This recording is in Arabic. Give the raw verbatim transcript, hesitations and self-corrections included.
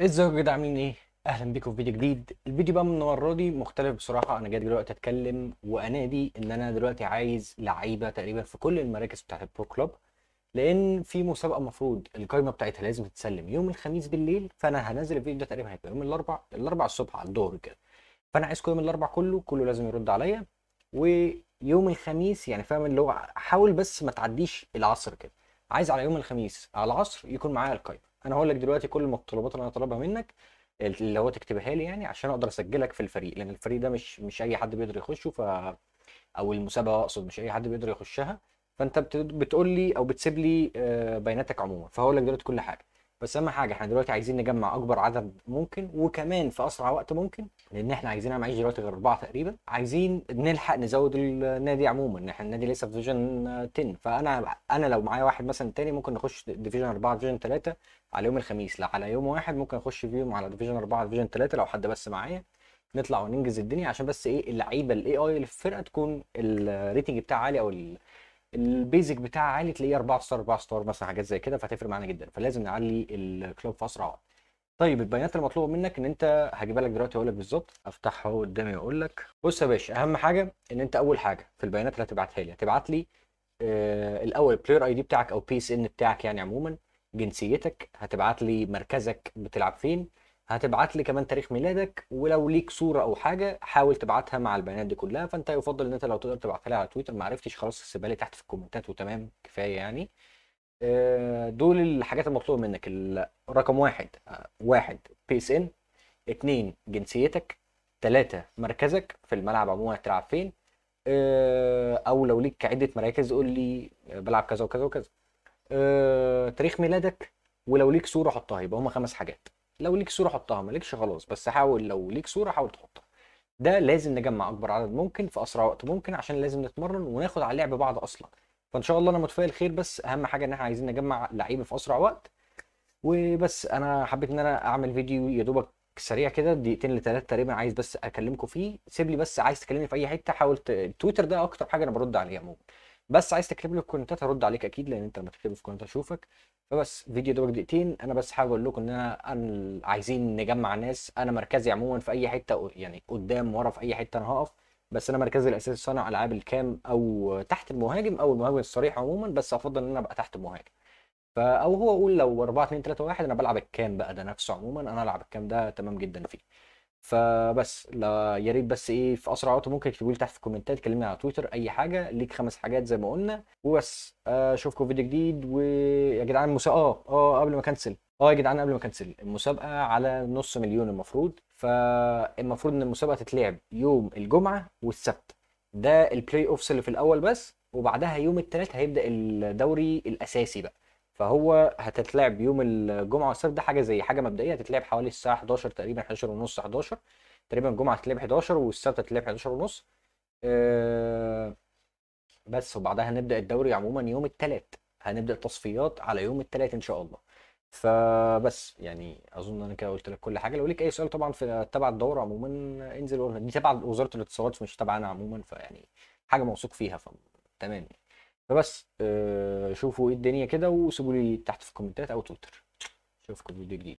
ازيكم يا جدعان، عاملين ايه؟ اهلا بيكم في فيديو جديد. الفيديو بقى من المره دي مختلف بصراحه. انا جاي دلوقتي اتكلم وانادي ان انا دلوقتي عايز لعيبه تقريبا في كل المراكز بتاعت البرو كلوب، لان في مسابقه المفروض القايمه بتاعتها لازم تتسلم يوم الخميس بالليل، فانا هنزل الفيديو ده تقريبا هيبقى يوم الاربع الاربع الصبح على الظهر كده. فانا عايزكم يوم الاربع كله كله لازم يرد عليا، ويوم الخميس يعني فاهم اللي هو حاول بس ما تعديش العصر كده. عايز على يوم الخميس على العصر يكون معايا القايمه. انا هقول لك دلوقتي كل المتطلبات اللي انا طالبها منك اللي هو تكتبها لي يعني عشان اقدر اسجلك في الفريق، لان الفريق ده مش مش اي حد بيقدر يخشه، ف او المسابقه اقصد مش اي حد بيقدر يخشها. فانت بتقول لي او بتسيب لي بياناتك عموما، فهقول لك دلوقتي كل حاجه. بس اهم حاجه احنا دلوقتي عايزين نجمع اكبر عدد ممكن وكمان في اسرع وقت ممكن، لان احنا عايزين معيش دلوقتي غير اربعه تقريبا. عايزين نلحق نزود النادي عموما، احنا النادي لسه في ديفيجن عشرة، فانا انا لو معايا واحد مثلا تاني ممكن نخش ديفيجن اربعه ديفيجن ثلاثه على يوم الخميس. لا على يوم واحد ممكن اخش فيهم على ديفيجن اربعه ديفيجن ثلاثه لو حد بس معايا، نطلع وننجز الدنيا عشان بس ايه اللعيبه الاي اي اللي في الفرقه تكون الريتنج بتاعها عالي او البيزك بتاعها عالي، تلاقيه اربعه ستار اربعه ستار مثلا حاجات زي كده، فهتفرق معانا جدا. فلازم نعلي الكلوب في اسرع وقت. طيب البيانات المطلوبه منك ان انت هجيبها لك دلوقتي، هقول لك بالظبط، افتحها اهو قدامي واقول لك. بص يا باشا، اهم حاجه ان انت اول حاجه في البيانات اللي هتبعتها لي هتبعت لي آه الاول البلاير اي دي بتاعك او بي اس ان بتاعك يعني عموما، جنسيتك، هتبعت لي مركزك بتلعب فين، هتبعت لي كمان تاريخ ميلادك، ولو ليك صوره او حاجه حاول تبعتها مع البيانات دي كلها. فانت يفضل ان انت لو تقدر تبعتها لي على تويتر، ما عرفتش خلاص سيبها لي تحت في الكومنتات وتمام كفايه يعني. دول الحاجات المطلوبه منك. رقم واحد واحد بي اس ان، اتنين جنسيتك، تلاته مركزك في الملعب عموما هتلعب فين، او لو ليك عده مراكز قول لي بلعب كذا وكذا وكذا، تاريخ ميلادك، ولو ليك صوره حطها. يبقى هما خمس حاجات. لو ليك صوره حطها، مالكش خلاص، بس حاول لو ليك صوره حاول تحطها. ده لازم نجمع اكبر عدد ممكن في اسرع وقت ممكن عشان لازم نتمرن وناخد على لعب بعض اصلا. فان شاء الله انا متفائل خير، بس اهم حاجه ان احنا عايزين نجمع لعيبه في اسرع وقت وبس. انا حبيت ان انا اعمل فيديو يا دوبك سريع كده دقيقتين لثلاث تقريبا، عايز بس اكلمكم فيه. سيب لي بس، عايز تكلمني في اي حته حاول ت... تويتر ده اكتر حاجه انا برد عليها عموما، بس عايز تكتب لي في الكومنتات هرد عليك اكيد، لان انت لما تكتب في الكومنتات اشوفك. فبس فيديو دوبك دقيقتين، انا بس حابب اقول لكم ان انا عايزين نجمع ناس. انا مركزي عموما في اي حته يعني، قدام ورا في اي حته انا هقف، بس انا مركزي الاساسي صانع العاب الكام او تحت المهاجم او المهاجم الصريح عموما، بس افضل ان انا ابقى تحت المهاجم. فا او هو اقول لو اربعه اتنين تلاته واحد انا بلعب الكام بقى ده نفسه عموما، انا العب الكام ده تمام جدا فيه. فبس لا يا ريت بس ايه في اسرع وقت ممكن اكتبوا لي تحت في الكومنتات، كلمني على تويتر اي حاجه، ليك خمس حاجات زي ما قلنا. وبس اشوفكم فيديو جديد. ويا جدعان المسابقه اه اه قبل ما كنسل اه يا جدعان قبل ما كنسل المسابقه على نص مليون المفروض. فالمفروض ان المسابقه تتلعب يوم الجمعه والسبت، ده البلاي اوفس اللي في الاول بس، وبعدها يوم الثلاث هيبدا الدوري الاساسي بقى. فهو هتتلعب يوم الجمعه والسبت، ده حاجه زي حاجه مبدئيه. هتتلعب حوالي الساعه حداشر تقريبا، حداشر ونص، حداشر تقريبا. الجمعه هتتلعب حداشر والسبت هتتلعب حداشر ونص أه بس. وبعدها هنبدا الدوري عموما يوم الثلاث، هنبدا التصفيات على يوم الثلاث ان شاء الله. فبس يعني اظن انا كده قلت لك كل حاجه. لو ليك اي سؤال طبعا في تبع الدوره عموما انزل قولها، دي تبع وزاره الاتصالات مش تبعنا عموما، فيعني حاجه موثوق فيها فتمام. فبس شوفوا ايه الدنيا كده وسيبوا لي تحت في الكومنتات او تويتر. اشوفكم فيديو جديد.